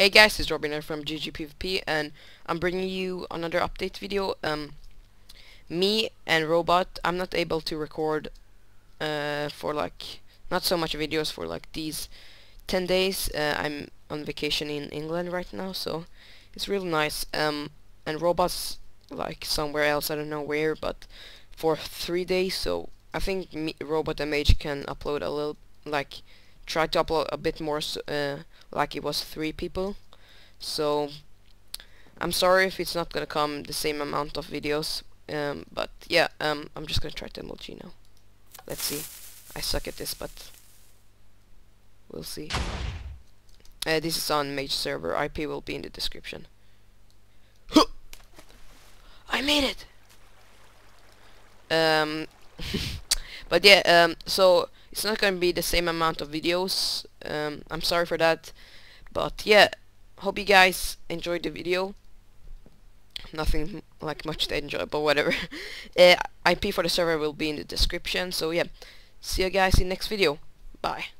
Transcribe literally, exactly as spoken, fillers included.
Hey guys, this is Robin here from G G P V P, and I'm bringing you another update video. Um, me and Robot, I'm not able to record uh, for like not so much videos for like these ten days. Uh, I'm on vacation in England right now, so it's real nice. Um, and Robot's like somewhere else, I don't know where, but for three days. So I think me, Robot and Mage can upload a little, like try to upload a bit more. So, uh, like it was three people, so I'm sorry if it's not gonna come the same amount of videos, um, but yeah, um, I'm just gonna try to M L G now. Let's see, I suck at this, but we'll see. Uh, this is on Mage server, I P will be in the description. Huh! I made it! Um, but yeah, um, so it's not gonna be the same amount of videos, um, I'm sorry for that, but yeah, hope you guys enjoyed the video. Nothing like much to enjoy, but whatever. uh, I P for the server will be in the description, so yeah, see you guys in the next video, bye.